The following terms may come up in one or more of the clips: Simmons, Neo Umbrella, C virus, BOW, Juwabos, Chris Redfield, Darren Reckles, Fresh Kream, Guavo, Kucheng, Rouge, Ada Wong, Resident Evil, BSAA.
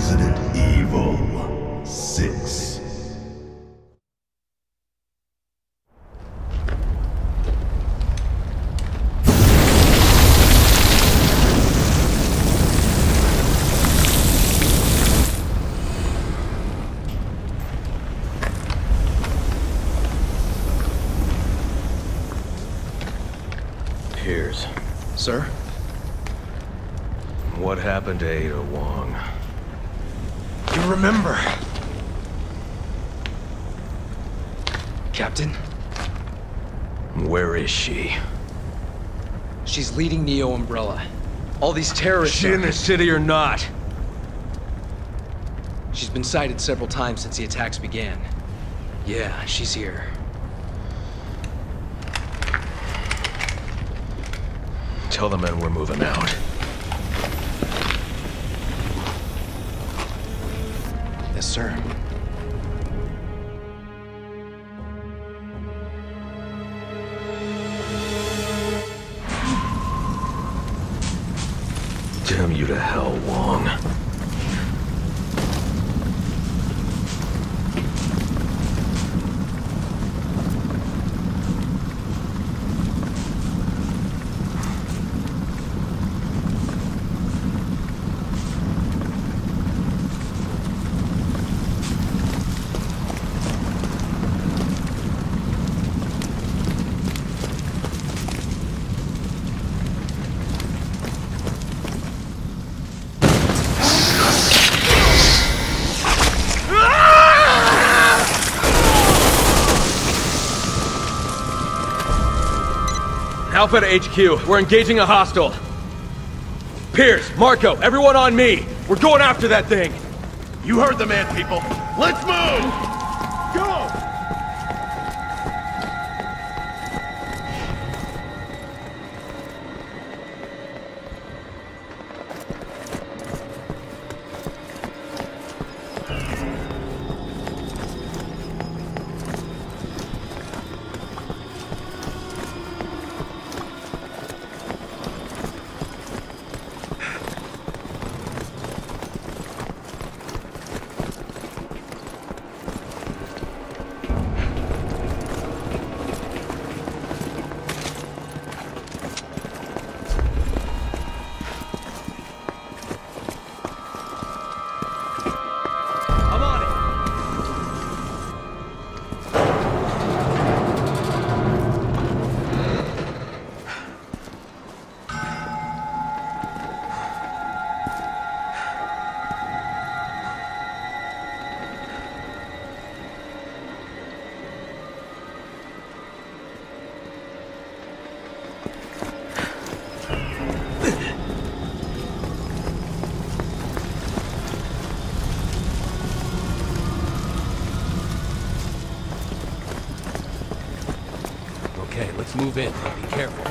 Resident Evil 6. Piers. Sir? What happened to Ada Wong? You remember? Captain? Where is she? She's leading Neo Umbrella. All these terrorists... Is she in the city or not? She's been sighted several times since the attacks began. Yeah, she's here. Tell the men we're moving out. Yes, sir. Damn you to hell, Wong. Alpha to HQ. We're engaging a hostile. Piers, Marco, everyone on me. We're going after that thing. You heard the man, people. Let's move! Move in. Be careful.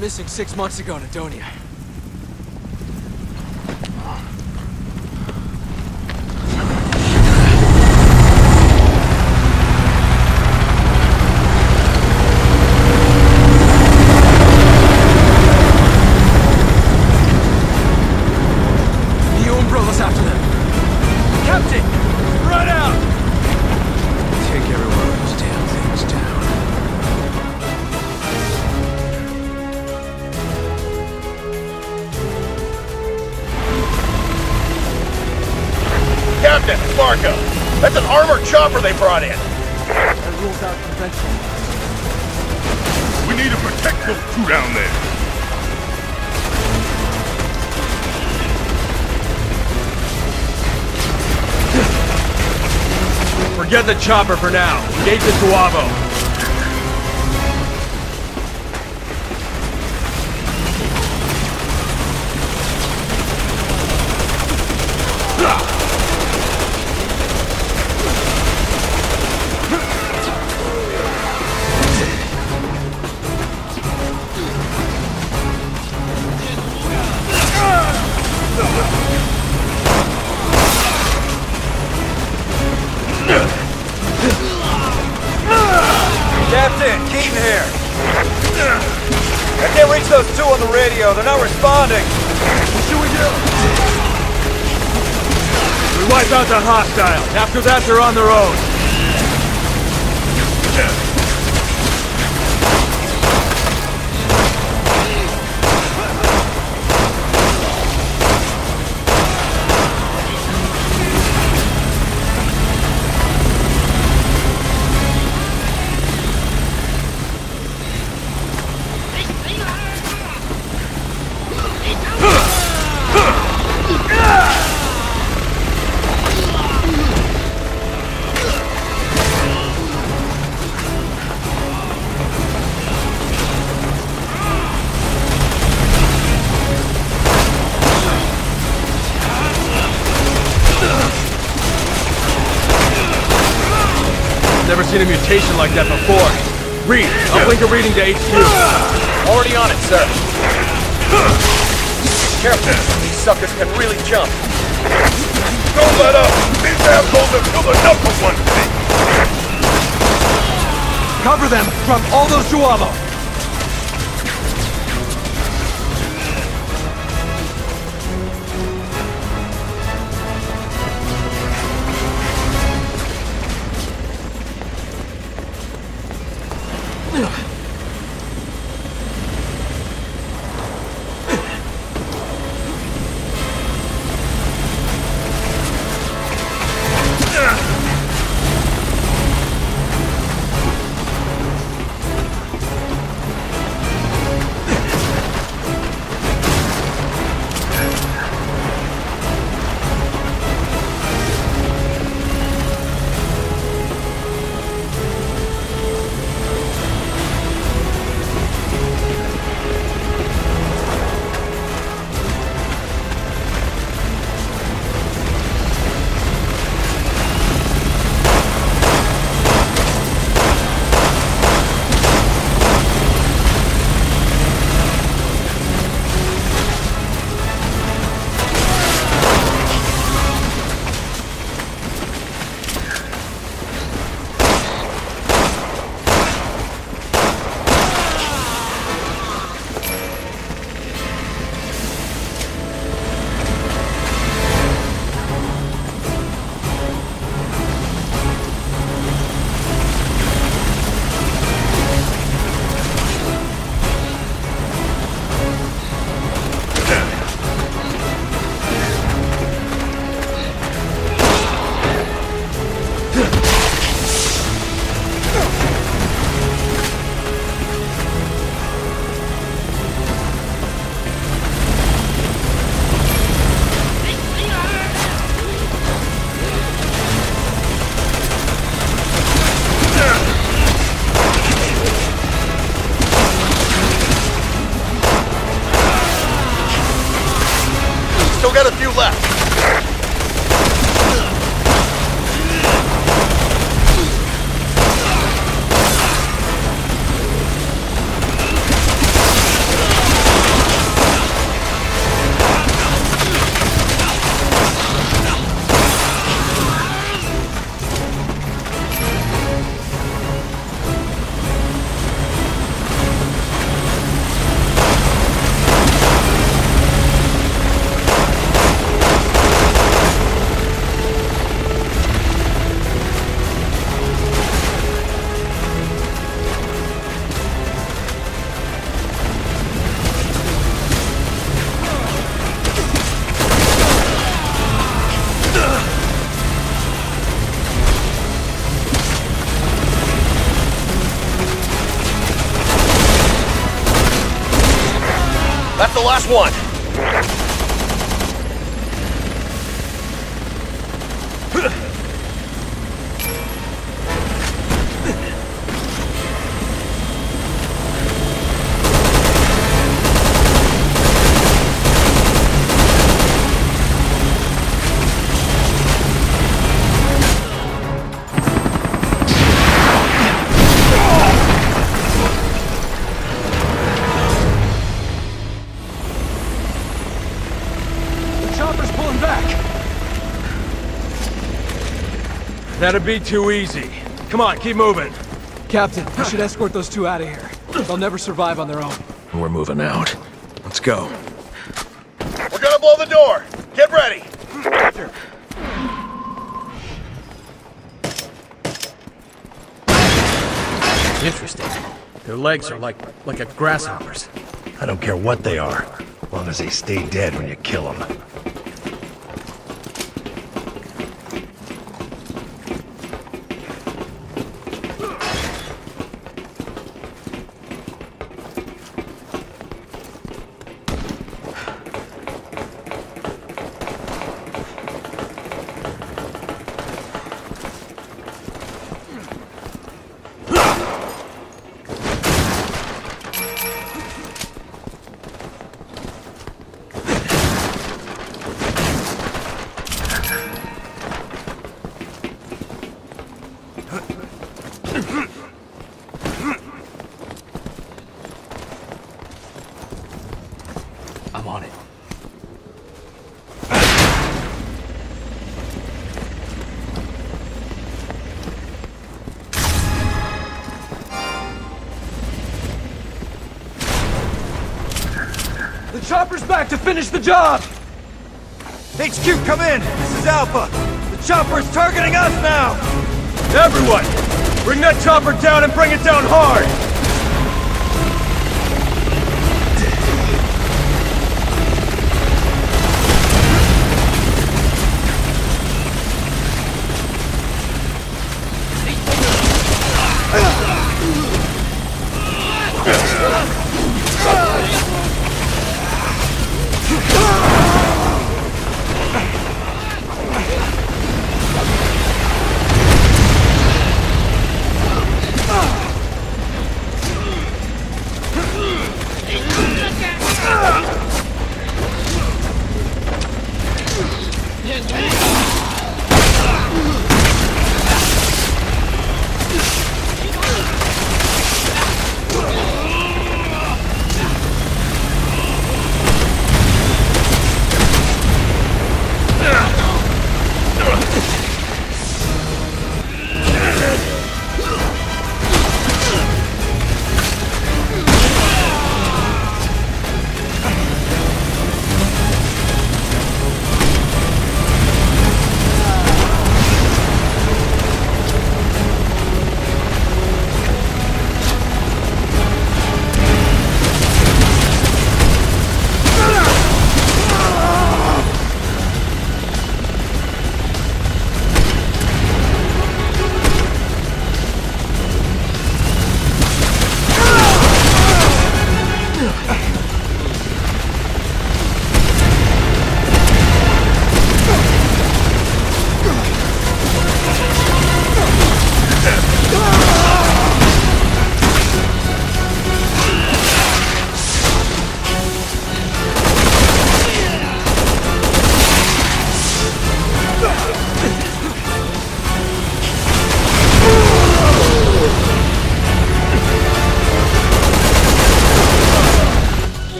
went missing 6 months ago in Adonia. Chopper they brought in. That rules out convention. We need to protect those two down there. Forget the chopper for now. Engage the Guavo. They're not responding! What should we do? We wipe out the hostile. After that, they're on their own. A mutation like that before. Read. Uplink a reading to HQ. Already on it, sir. Careful. These suckers can really jump. Don't let up. These assholes have killed enough for one thing. Cover them from all those Juwabos. the last one. That'd be too easy. Come on, keep moving. Captain, we should escort those two out of here. They'll never survive on their own. We're moving out. Let's go. We're gonna blow the door. Get ready. Sure. Interesting. Their legs are like a grasshopper's. I don't care what they are, as long as they stay dead when you kill them. Chopper's back to finish the job! HQ, come in! This is Alpha! The chopper's targeting us now! Everyone! Bring that chopper down and bring it down hard!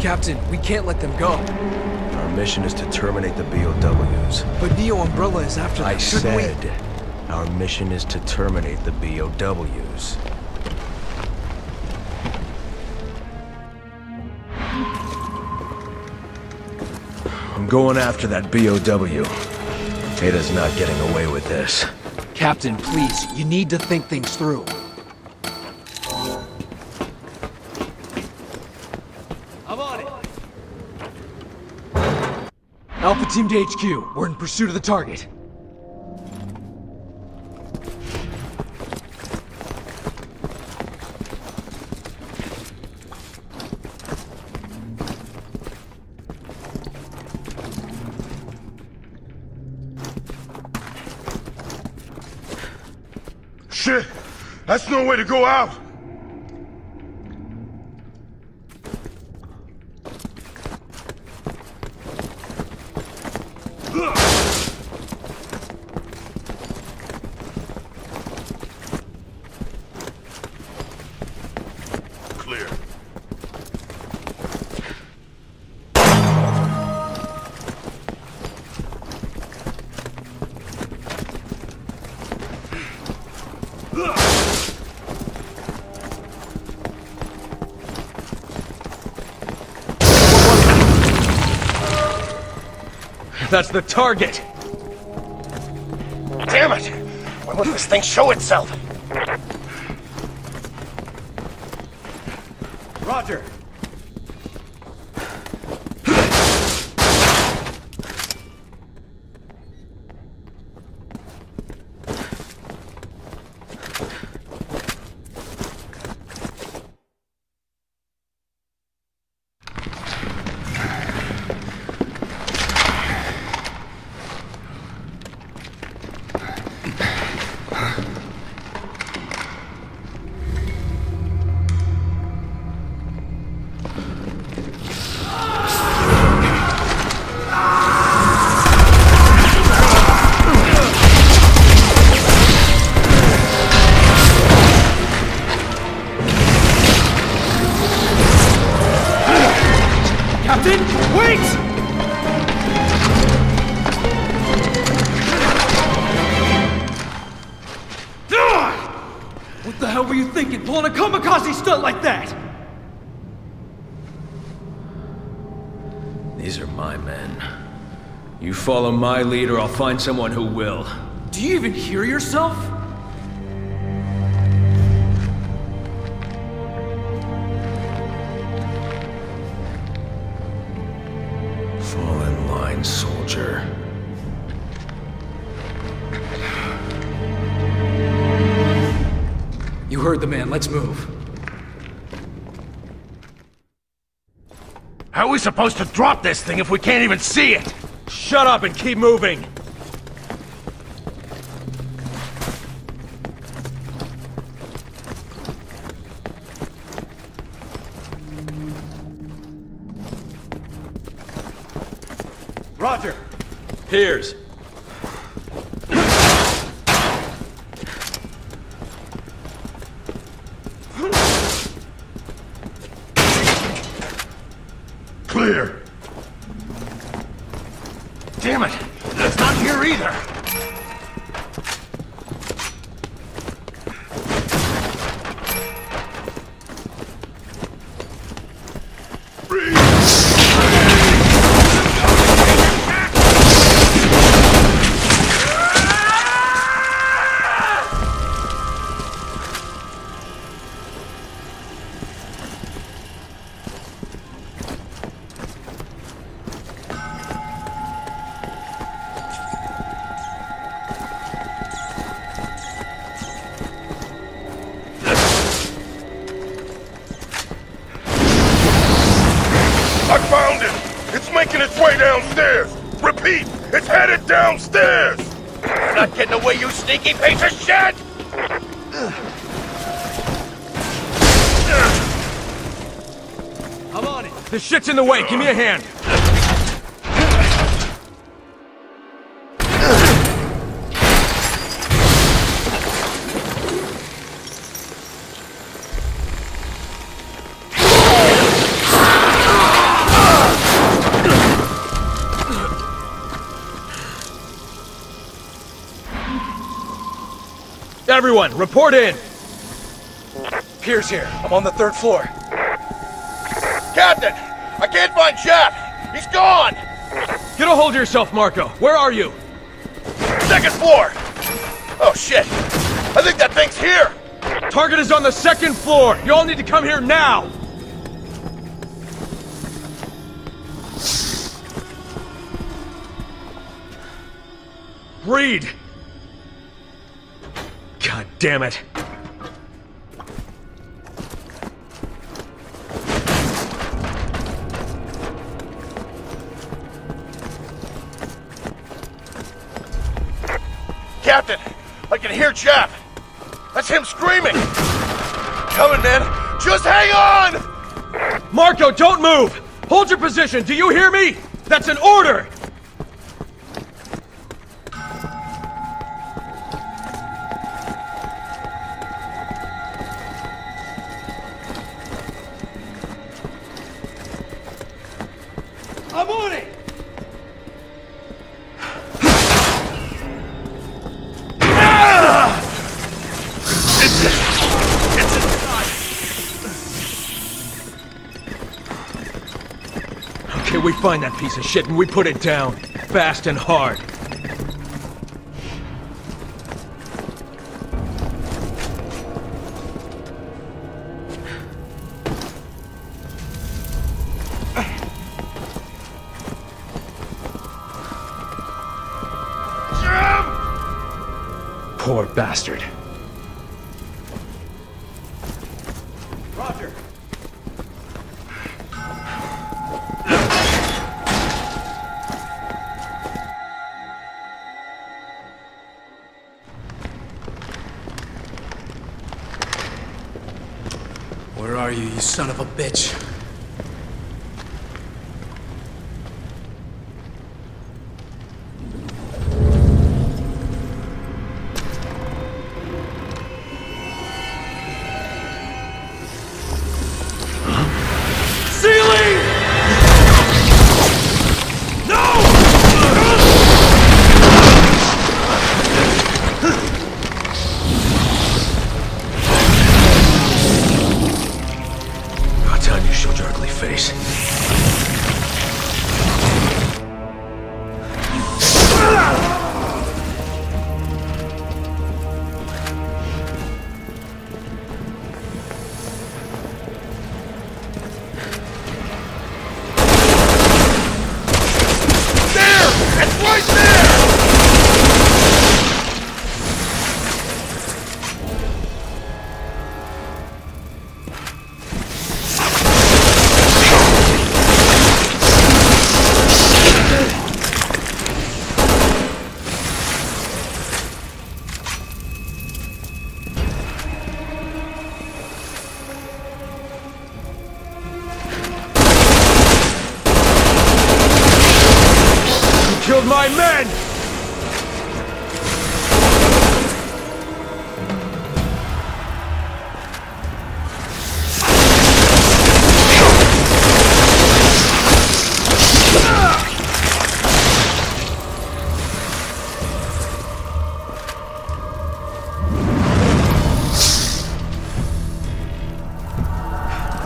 Captain, we can't let them go. Our mission is to terminate the BOWs. But Neo Umbrella is after them. I said, our mission is to terminate the BOWs. I'm going after that BOW. Ada's not getting away with this. Captain, please, you need to think things through. I'm on it. Alpha team to HQ. We're in pursuit of the target. Shit! That's no way to go out! That's the target! Damn it! When will this thing show itself? Roger! Follow my lead, or I'll find someone who will. Do you even hear yourself? Fall in line, soldier. You heard the man. Let's move. How are we supposed to drop this thing if we can't even see it? Shut up and keep moving! Roger! Piers! Clear! Damn it! It's not here either! Sneaky piece of shit! I'm on it! This shit's in the way, give me a hand! Everyone, report in! Pierce here. I'm on the third floor. Captain! I can't find Jack! He's gone! Get a hold of yourself, Marco. Where are you? Second floor! Oh, shit. I think that thing's here! Target is on the second floor! You all need to come here now! Reed! God damn it. Captain, I can hear Jap. That's him screaming. Coming, man. Just hang on! Marco, don't move! Hold your position, do you hear me? That's an order! Find that piece of shit and we put it down, fast and hard. Poor bastard. Roger. You son of a bitch. My men!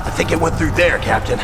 I think it went through there, Captain.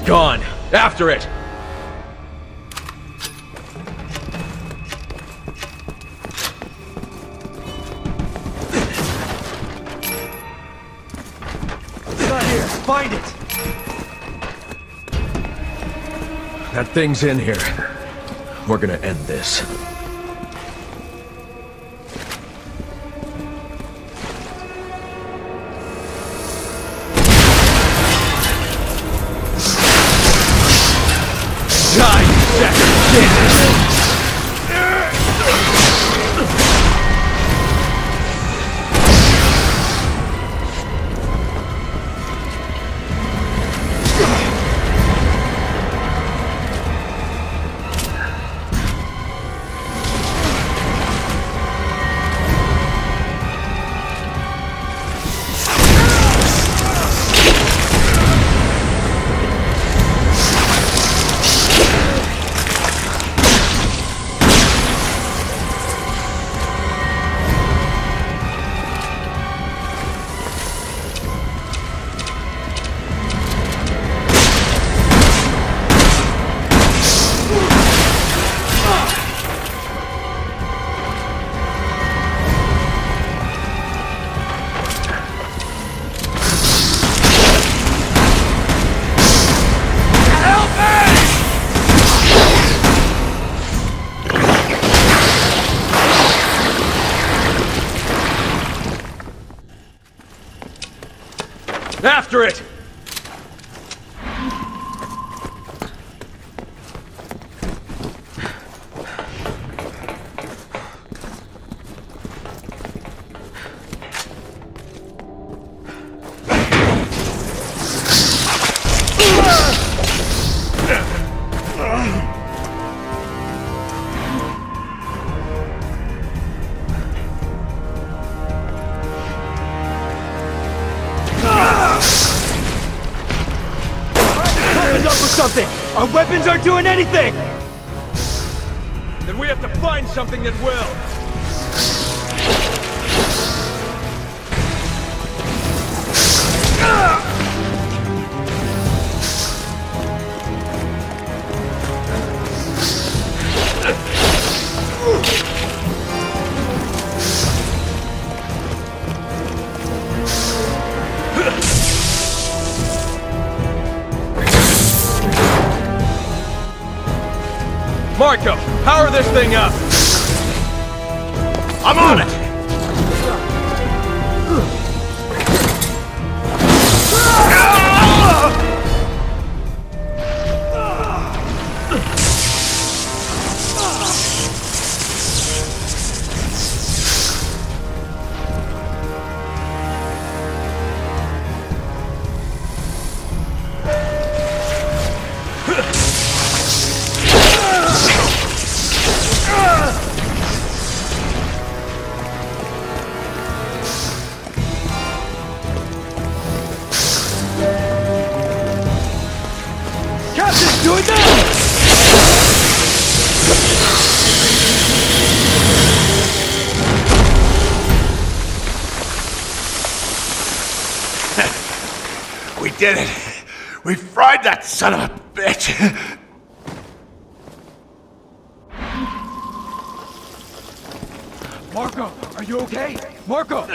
It's gone. After it! It's not here. Find it! That thing's in here. We're gonna end this. After it! Our weapons aren't doing anything! Then we have to find something that will! Marco, power this thing up! I'm on it! Did it! We fried that son of a bitch! Marco, are you okay? Marco!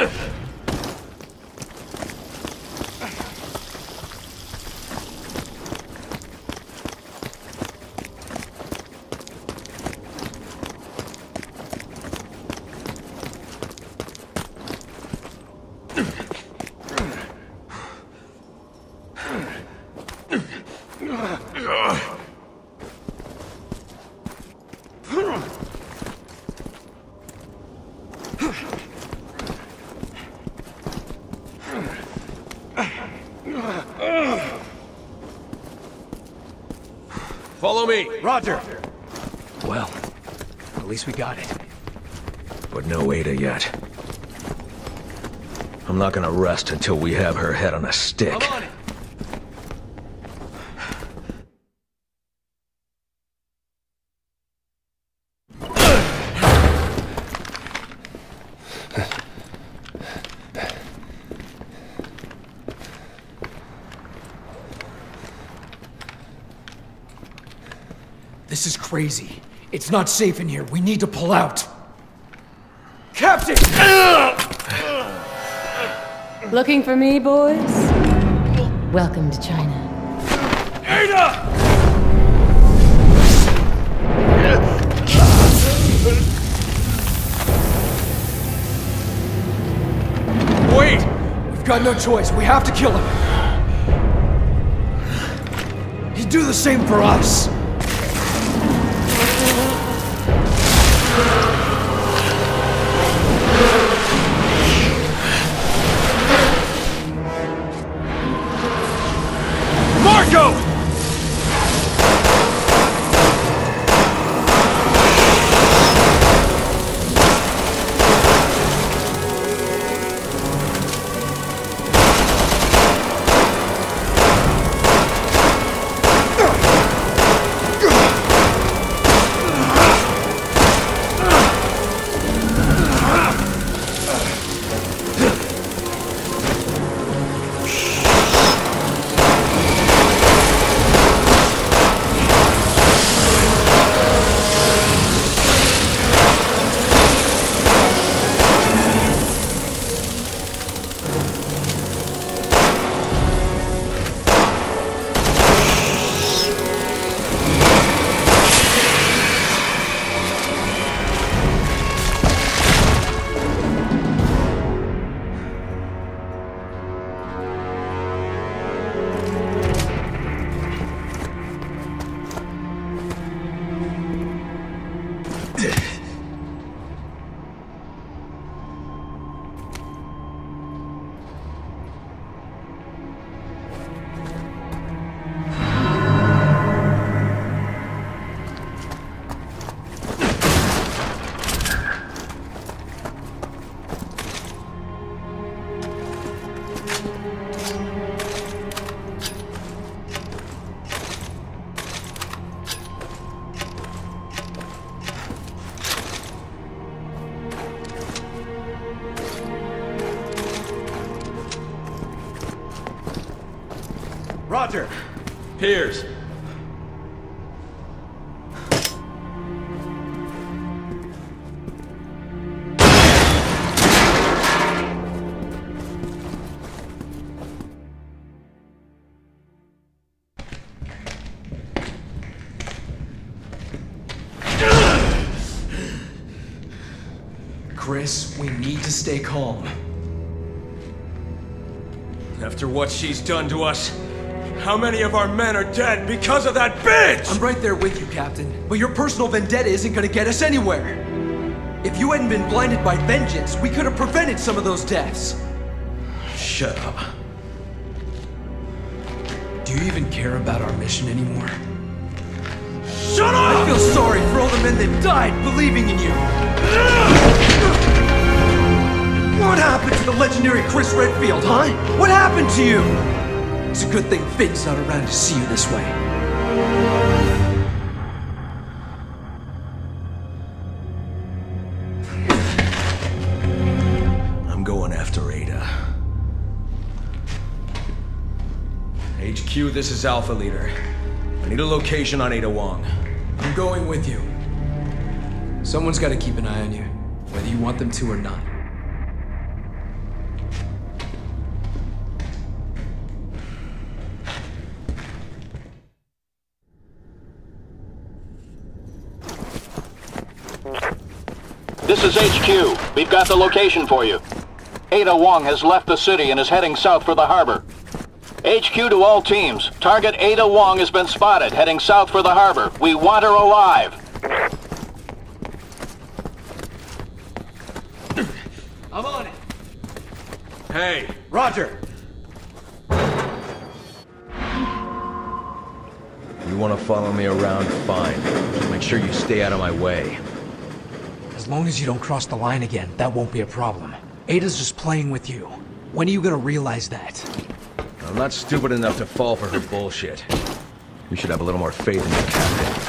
Follow me! Roger! Well, at least we got it. But no Ada yet. I'm not gonna rest until we have her head on a stick. I'm on it. This is crazy. It's not safe in here. We need to pull out. Captain! Looking for me, boys? Welcome to China. Ada! Wait! We've got no choice. We have to kill him. He'd do the same for us. Roger! Piers! Chris, we need to stay calm. After what she's done to us, how many of our men are dead because of that bitch?! I'm right there with you, Captain. But your personal vendetta isn't gonna get us anywhere. If you hadn't been blinded by vengeance, we could have prevented some of those deaths. Shut up. Do you even care about our mission anymore? Shut up! I feel sorry for all the men that died believing in you. What happened to the legendary Chris Redfield, huh? What happened to you? It's a good thing Finn's not around to see you this way. I'm going after Ada. HQ, this is Alpha Leader. I need a location on Ada Wong. I'm going with you. Someone's got to keep an eye on you, whether you want them to or not. This is HQ. We've got the location for you. Ada Wong has left the city and is heading south for the harbor. HQ to all teams. Target Ada Wong has been spotted, heading south for the harbor. We want her alive. I'm on it. Hey, Roger. You want to follow me around? Fine. Just make sure you stay out of my way. As long as you don't cross the line again, that won't be a problem. Ada's just playing with you. When are you gonna realize that? I'm not stupid enough to fall for her bullshit. You should have a little more faith in your captain.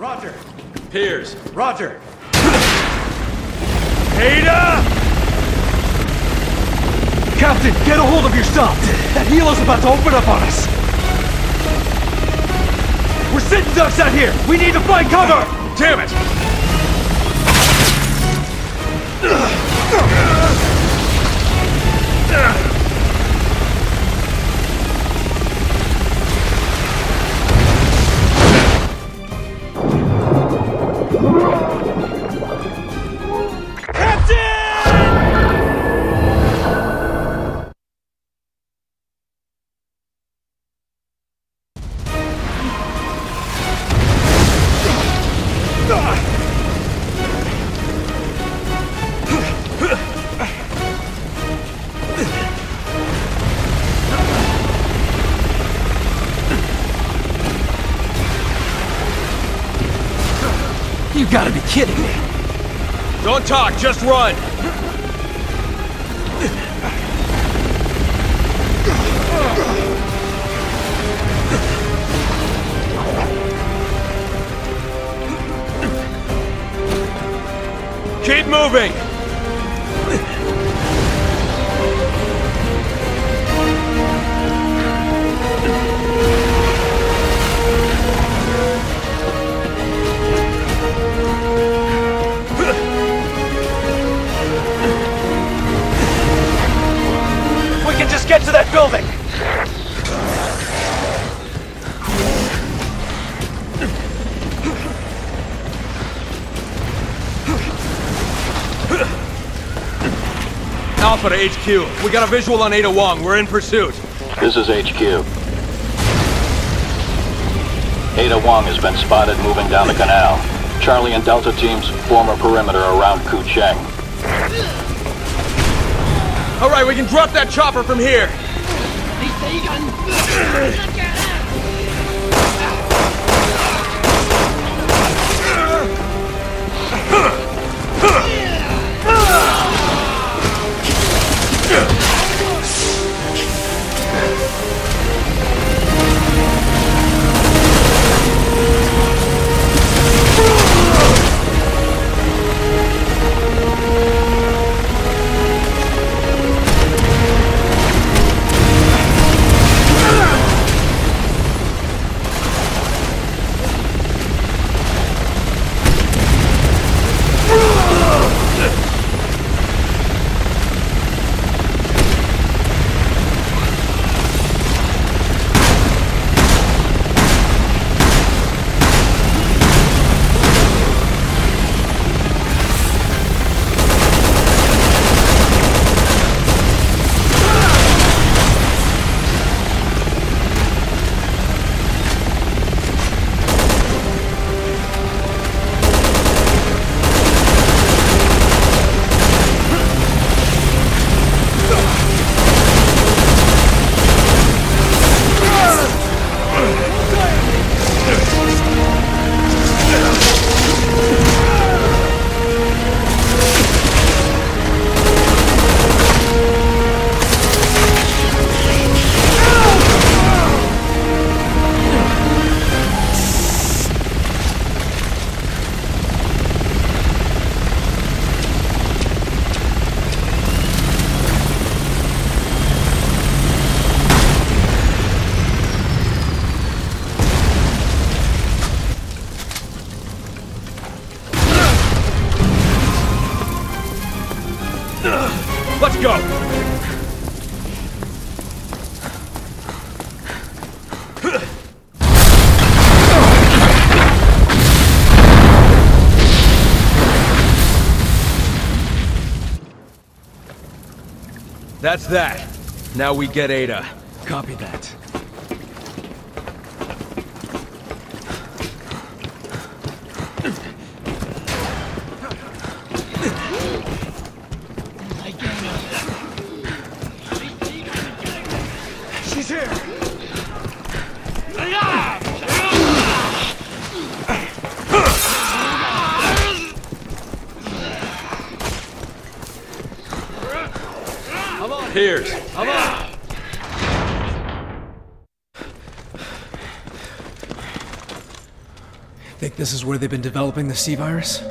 Roger. Piers. Roger. Ada! Captain, get a hold of your stuff. That helo's about to open up on us. We're sitting ducks out here. We need to find cover. Damn it! You gotta be kidding me. Don't talk, just run! Keep moving! Get to that building! Alpha to HQ. We got a visual on Ada Wong. We're in pursuit. This is HQ. Ada Wong has been spotted moving down the canal. Charlie and Delta teams form a perimeter around Kucheng. All right, we can drop that chopper from here. Let's go! That's that. Now we get Ada. Copy that. Piers, come on! Think this is where they've been developing the C virus?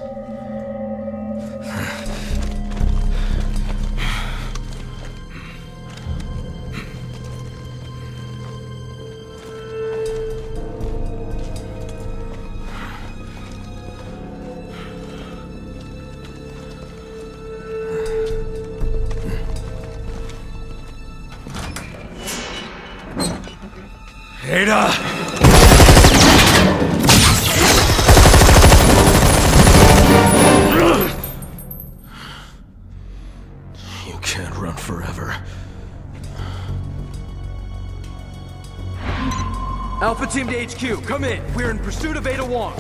Ada! Alpha team to HQ, come in. We're in pursuit of Ada Wong.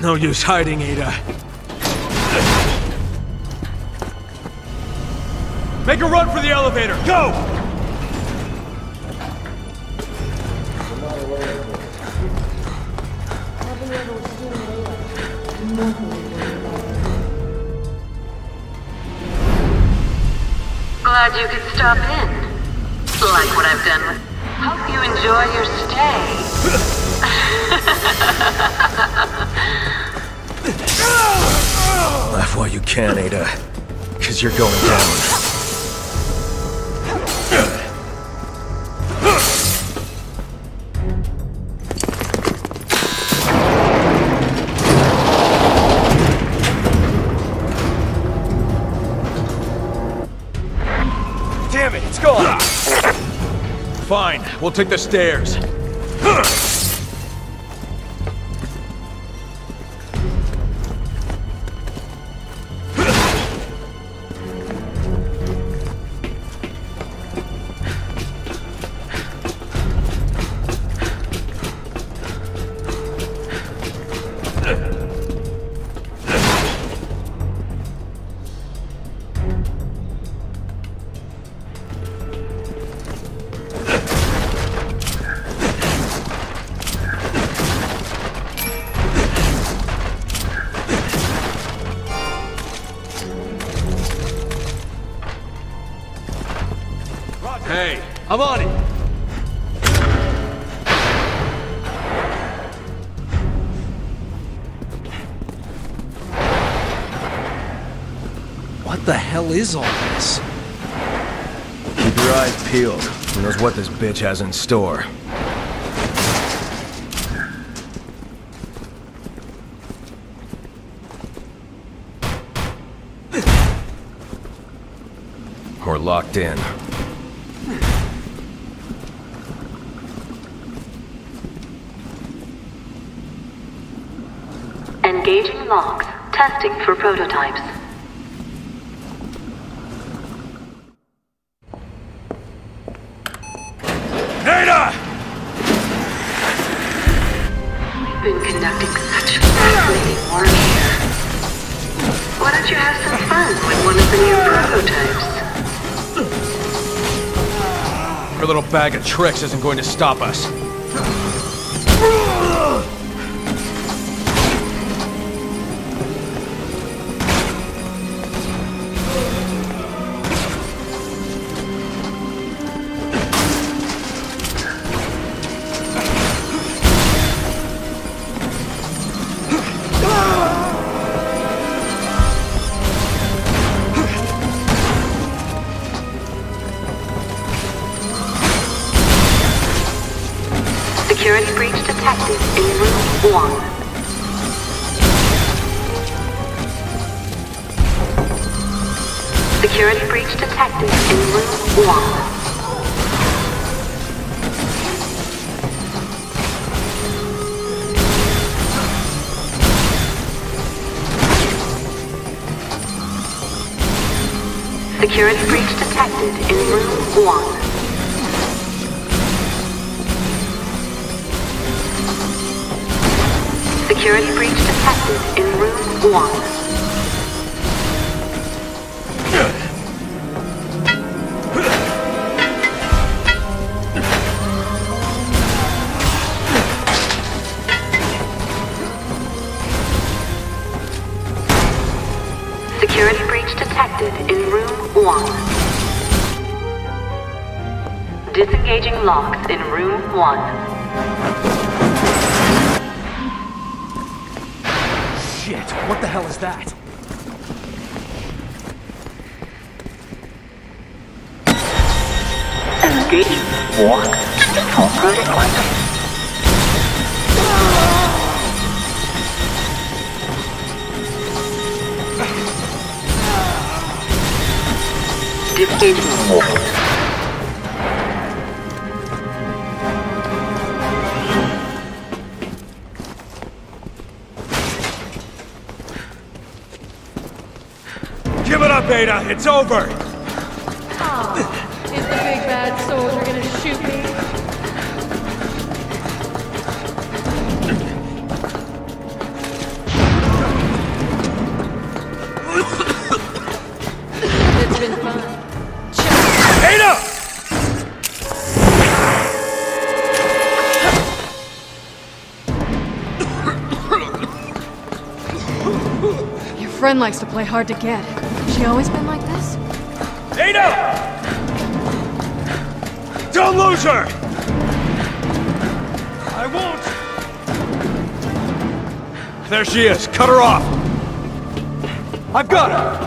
No use hiding, Ada. Make a run for the elevator. Go! Glad you could stop in. Like what I've done with... Hope you enjoy your stay. Laugh while you can, Ada, because you're going down. Damn it, it's gone! Fine, we'll take the stairs. Hey, I'm on it! What the hell is all this? Keep your eyes peeled. Who knows what this bitch has in store? We're locked in. Engaging locks. Testing for prototypes. Ada! We've been conducting such fascinating work here. Why don't you have some fun with one of the new prototypes? Her little bag of tricks isn't going to stop us. Security breach detected in room 1. Security breach detected in room 1. Security breach detected in room 1. Security breach detected in room 1. Security breach detected in room 1. Disengaging locks in room 1. Shit, what the hell is that? Give it up, Ada. It's over. Is the big bad soldier gonna shoot me? Friend likes to play hard to get. Has she always been like this? Ada! Don't lose her! I won't! There she is. Cut her off! I've got her!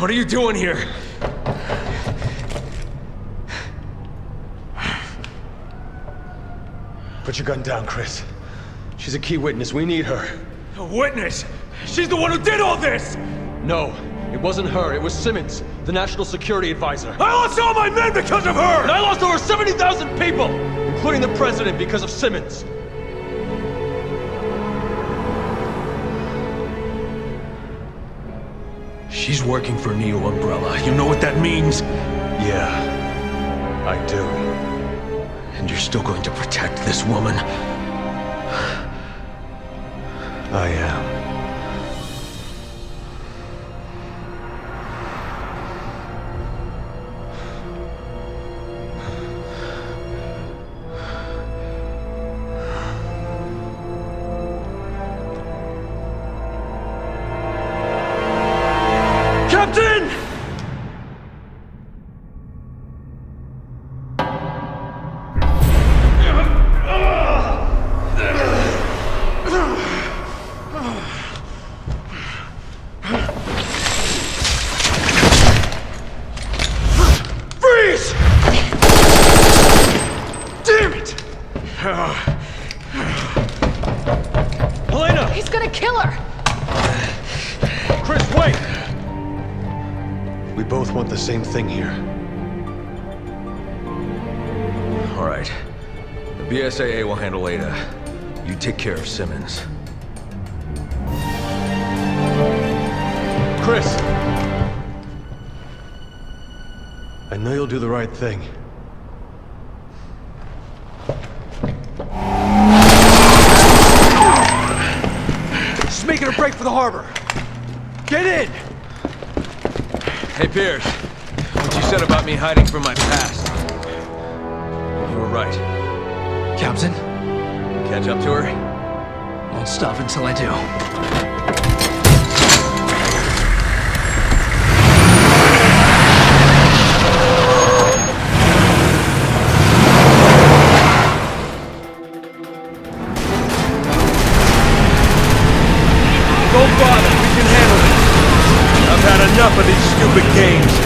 What are you doing here? Put your gun down, Chris. She's a key witness. We need her. A witness? She's the one who did all this! No, it wasn't her. It was Simmons, the National Security Advisor. I lost all my men because of her! And I lost over 70,000 people, including the president, because of Simmons. She's working for Neo Umbrella. You know what that means? Yeah, I do. And you're still going to protect this woman? I am. Thing here. All right. The BSAA will handle Ada. You take care of Simmons. Chris! I know you'll do the right thing. Just making a break for the harbor. Get in! Hey, Pierce. What you said about me hiding from my past. You were right. Captain? Catch up to her? Won't stop until I do. Enough of these stupid games.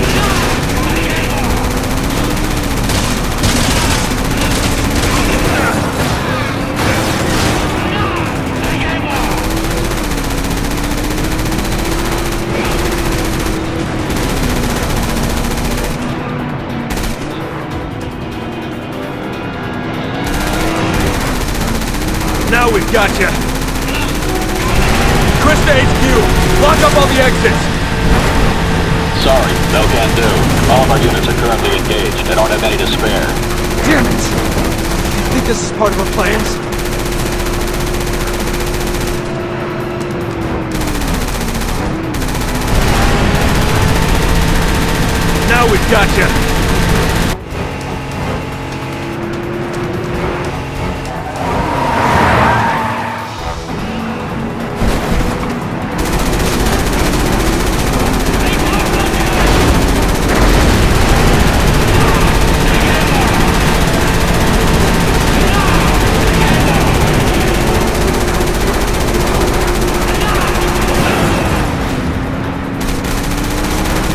Gotcha. Chris to HQ. Lock up all the exits. Sorry, no can do. All of our units are currently engaged. They don't have any to spare. Damn it! You think this is part of our plans? Now we've got you.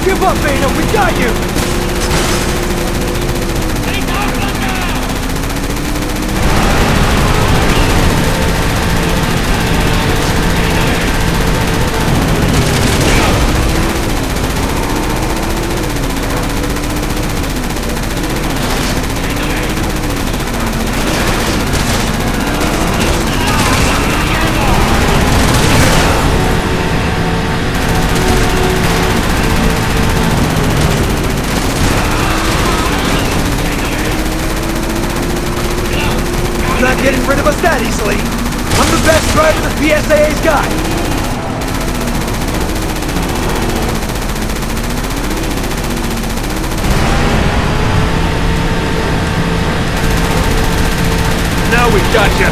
Give up, Ada. We got you. Getting rid of us that easily. I'm the best driver the BSAA's got. Now we've got you.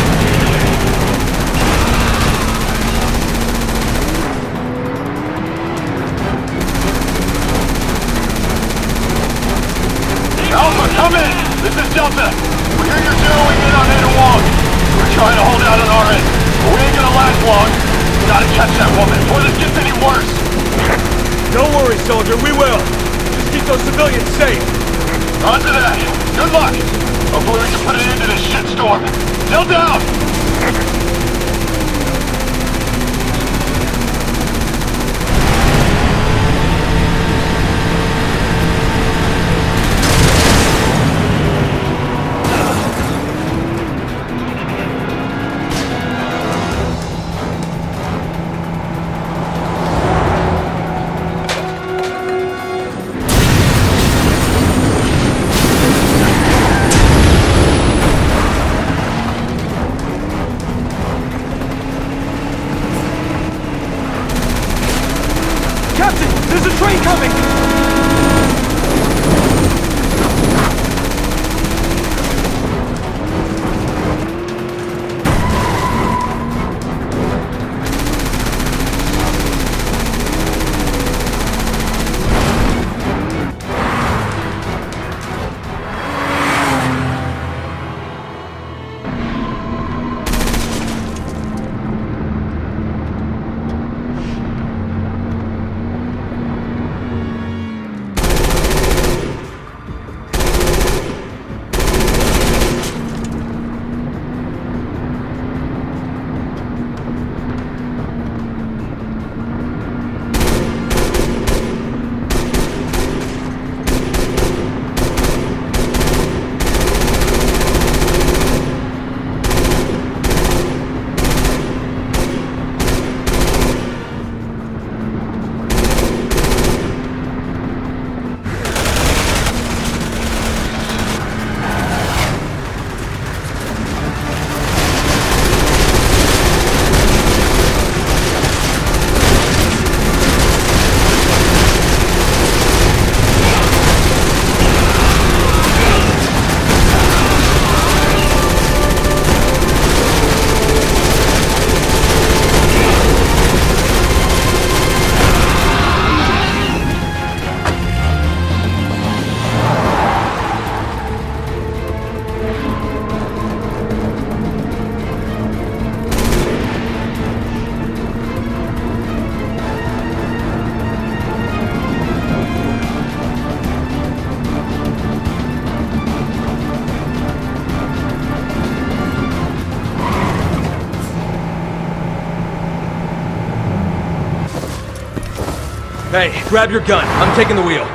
Alpha, come in! This is Delta! We hear you're zeroing in on Ada Wong. We're trying to hold out on our end, but we ain't gonna last long. We gotta catch that woman before this gets any worse. Don't worry, soldier, we will. Just keep those civilians safe. On to that. Good luck. Hopefully we can put an end to this shitstorm. Still down! Hey, grab your gun. I'm taking the wheel.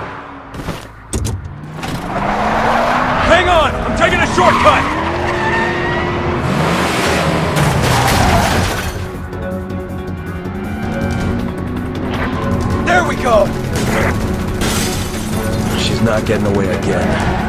Hang on! I'm taking a shortcut! not getting away again.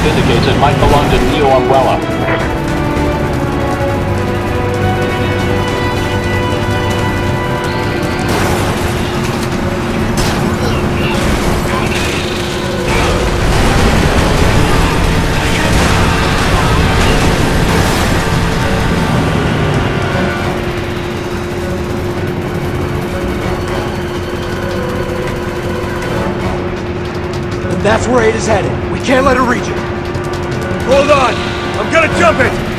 Indicates it might belong to Neo Umbrella. And that's where Ada's headed. We can't let her reach it. Hold on! I'm gonna jump it!